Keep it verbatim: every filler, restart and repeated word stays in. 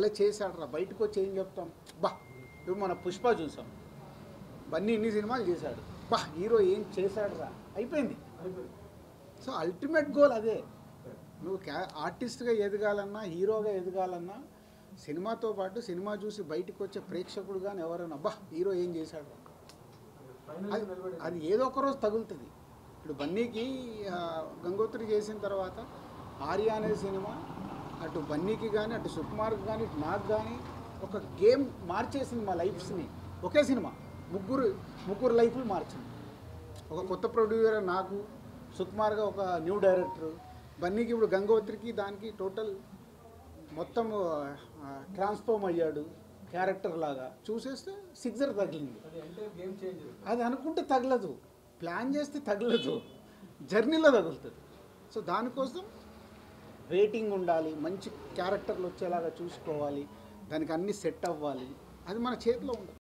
అలా చేసాడరా బయటికి వచ్చి ఏం చెప్తాం బా ఇప్పుడు మన పుష్ప చూసాం బన్నీ ఇన్ని సినిమాలు చేశాడు బా హీరో ఏం చేసాడరా అయిపోయింది సో అల్టిమేట్ గోల్ అదే నువ్వు ఆర్టిస్ట్ గా ఎదగాలన్నా హీరోగా ఎదగాలన్నా సినిమాతో పాటు సినిమా చూసి బయటికి వచ్చే ప్రేక్షకుడు గాని ఎవరైనా బా హీరో ఏం చేసాడరా అది ఏదో ఒక రోజు తగులుతుంది ఇప్పుడు బన్నీకి గంగోత్రి చేసిన తర్వాత ఆర్యా అనే సినిమా అటు బన్నీకి కానీ అటు సుకుమార్కి కానీ నాకు కానీ ఒక గేమ్ మార్చేసింది మా లైఫ్స్ని ఒకే సినిమా ముగ్గురు ముగ్గురు లైఫ్లు మార్చింది ఒక కొత్త ప్రొడ్యూసర్ నాకు సుకుమార్గా ఒక న్యూ డైరెక్టర్ బన్నీకి ఇప్పుడు గంగోత్రికి దానికి టోటల్ మొత్తం ట్రాన్స్ఫార్మ్ అయ్యాడు క్యారెక్టర్ లాగా చూసేస్తే సిక్సర్ తగిలింది అది అనుకుంటే తగలదు ప్లాన్ చేస్తే తగలదు జర్నీలో తగులుతుంది సో దానికోసం రేటింగ్ ఉండాలి మంచి క్యారెక్టర్లు వచ్చేలాగా చూసుకోవాలి దానికి అన్నీ సెట్ అవ్వాలి అది మన చేతిలో ఉంది।